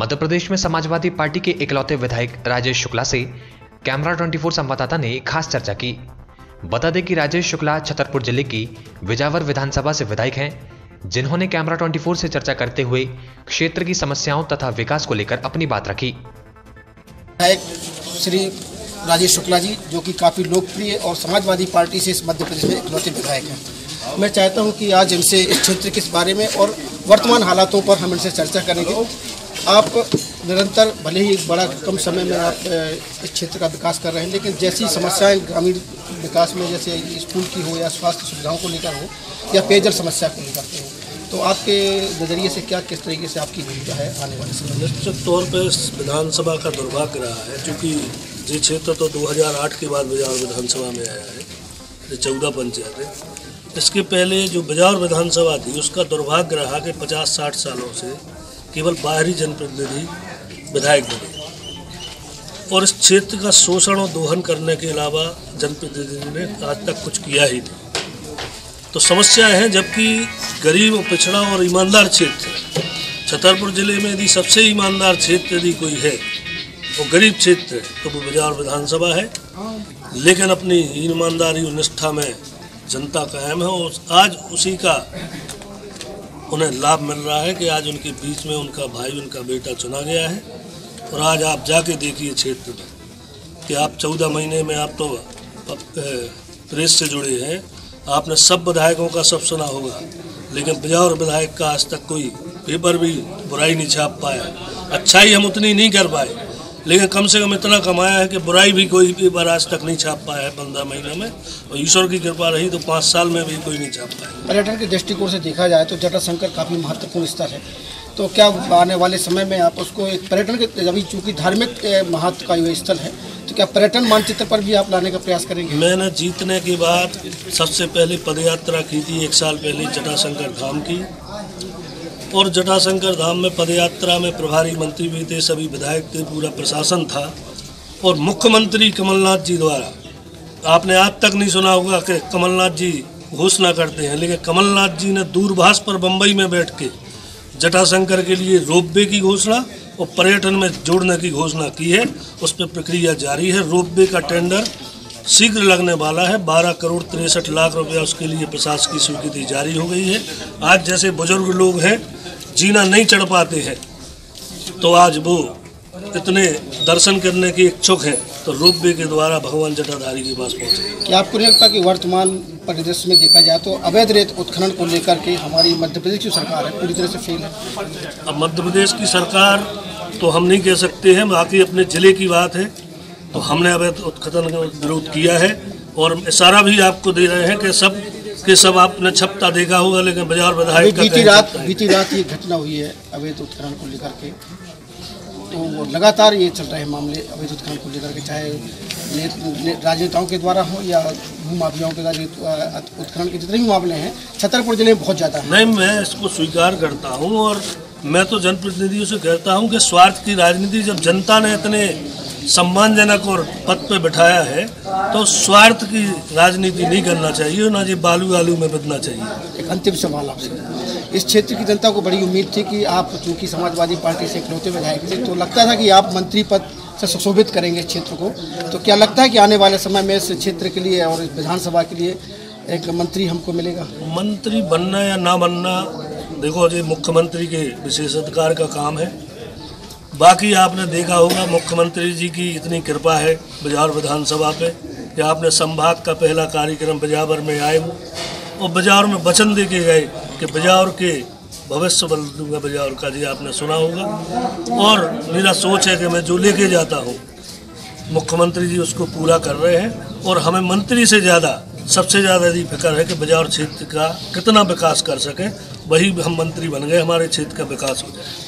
मध्य प्रदेश में समाजवादी पार्टी के इकलौते विधायक राजेश शुक्ला से कैमरा 24 संवाददाता ने खास चर्चा की। बता दें कि राजेश शुक्ला छतरपुर जिले की बिजावर विधानसभा से विधायक हैं, जिन्होंने कैमरा 24 से चर्चा करते हुए क्षेत्र की समस्याओं तथा विकास को लेकर अपनी बात रखी। विधायक श्री राजेश शुक्ला जी जो कि काफ़ी लोकप्रिय और समाजवादी पार्टी से इस मध्य प्रदेश में इकलौते विधायक हैं, मैं चाहता हूँ कि आज इनसे इस क्षेत्र के बारे में और वर्तमान हालातों पर हम इनसे चर्चा करेंगे। आप निरंतर भले ही बड़ा कम समय में आप इस क्षेत्र का विकास कर रहे हैं, लेकिन जैसी समस्याएं ग्रामीण विकास में जैसे स्कूल की हो या स्वास्थ्य सुविधाओं को लेकर हो या पेयजल समस्या को लेकर हो, तो आपके नज़रिए से क्या किस तरीके से आपकी भूमिका है आने वाले समय में? निश्चित तौर पर विधानसभा का दुर्भाग्य रहा है, चूँकि ये क्षेत्र तो 2008 के बाद बिजावर विधानसभा में आया है, ये 14 पंचायतें। इसके पहले जो बिजावर विधानसभा थी उसका दुर्भाग्य रहा कि 50-60 सालों से केवल बाहरी जनप्रतिनिधि विधायक बने और इस क्षेत्र का शोषण और दोहन करने के अलावा जनप्रतिनिधि ने आज तक कुछ किया ही नहीं। तो समस्या है, जबकि गरीब और पिछड़ा और ईमानदार क्षेत्र, छतरपुर जिले में यदि सबसे ईमानदार क्षेत्र यदि कोई है और गरीब क्षेत्र तो वो बिजावर विधानसभा है, लेकिन अपनी ईमानदारी और निष्ठा में जनता कायम है और आज उसी का उन्हें लाभ मिल रहा है कि आज उनके बीच में उनका भाई उनका बेटा चुना गया है। और आज आप जाके देखिए क्षेत्र में कि आप 14 महीने में आप तो प्रेस से जुड़े हैं, आपने सब विधायकों का सब सुना होगा, लेकिन बिजावर विधायक का आज तक कोई पेपर भी बुराई नहीं छाप पाया। अच्छाई हम उतनी नहीं कर पाए, लेकिन कम से कम इतना कमाया है कि बुराई भी कोई पेपर आज तक नहीं छाप पाया है 15 महीने में, और ईश्वर की कृपा रही तो 5 साल में भी कोई नहीं छाप पाया। पर्यटन के दृष्टिकोण से देखा जाए तो जटाशंकर काफ़ी महत्वपूर्ण स्थल है, तो क्या आने वाले समय में आप उसको एक पर्यटन के, अभी चूँकि धार्मिक महत्व का ये स्थल है, तो क्या पर्यटन मानचित्र पर भी आप लाने का प्रयास करेंगे? मैंने जीतने के बाद सबसे पहले पदयात्रा की थी 1 साल पहले जटाशंकर धाम की, और जटाशंकर धाम में पदयात्रा में प्रभारी मंत्री भी थे, सभी विधायक थे, पूरा प्रशासन था, और मुख्यमंत्री कमलनाथ जी द्वारा आपने आज तक नहीं सुना होगा कि कमलनाथ जी घोषणा करते हैं, लेकिन कमलनाथ जी ने दूरभाष पर बम्बई में बैठ के जटाशंकर के लिए रोपवे की घोषणा और पर्यटन में जोड़ने की घोषणा की है। उस पर प्रक्रिया जारी है, रोपवे का टेंडर शीघ्र लगने वाला है, 12,63,00,000 रुपया उसके लिए प्रशासकीय स्वीकृति जारी हो गई है। आज जैसे बुजुर्ग लोग हैं, जीना नहीं चढ़ पाते हैं, तो आज वो इतने दर्शन करने के इच्छुक हैं तो रोपवे के द्वारा भगवान जटाधारी के पास पहुँचे। क्या आपको नहीं लगता कि वर्तमान परिदृश्य में देखा जाए तो अवैध रेत उत्खनन को लेकर के हमारी मध्य प्रदेश की सरकार है पूरी तरह से फेल है? अब मध्य प्रदेश की सरकार तो हम नहीं कह सकते हैं, बाकी अपने ज़िले की बात है, तो हमने अवैध उत्खनन का विरोध किया है और इशारा भी आपको दे रहे हैं कि सब आपने छपता देखा होगा, लेकिन बिजावर विधायक का बीती रात ये घटना हुई है अवैध उत्खनन को लेकर के, तो लगातार ये चल रहे मामले अवैध उत्खनन को लेकर के, चाहे राजनेताओं के द्वारा हो या भूमाफियाओं के द्वारा उत्खनन के जितने भी मामले हैं छतरपुर जिले में बहुत ज़्यादा है। नहीं, मैं इसको स्वीकार करता हूँ और मैं तो जनप्रतिनिधियों से कहता हूँ कि स्वार्थ की राजनीति, जब जनता ने इतने सम्मानजनक और पद पर बिठाया है तो स्वार्थ की राजनीति नहीं करना चाहिए, ना जी बालू आलू में बदलना चाहिए। एक अंतिम सवाल आपसे, इस क्षेत्र की जनता को बड़ी उम्मीद थी कि आप चूँकि समाजवादी पार्टी से इकलौते विधायक थे, तो लगता था कि आप मंत्री पद से सुशोभित करेंगे क्षेत्र को, तो क्या लगता है कि आने वाले समय में इस क्षेत्र के लिए और विधानसभा के लिए एक मंत्री हमको मिलेगा? मंत्री बनना या ना बनना देखो जी मुख्यमंत्री के विशेषाधिकार का काम है, बाकी आपने देखा होगा मुख्यमंत्री जी की इतनी कृपा है बिजावर विधानसभा पे कि आपने संभाग का पहला कार्यक्रम बिजावर में आए हो और बिजावर में वचन दे के गए कि बिजावर के भविष्य बदल दूंगा बिजावर का, जी आपने सुना होगा। और मेरा सोच है कि मैं जो लेके जाता हूँ मुख्यमंत्री जी उसको पूरा कर रहे हैं, और हमें मंत्री से ज़्यादा सबसे ज़्यादा यदि फिक्र है कि बिजावर क्षेत्र का कितना विकास कर सकें, वही हम मंत्री बन गए, हमारे क्षेत्र का विकास हो जाए।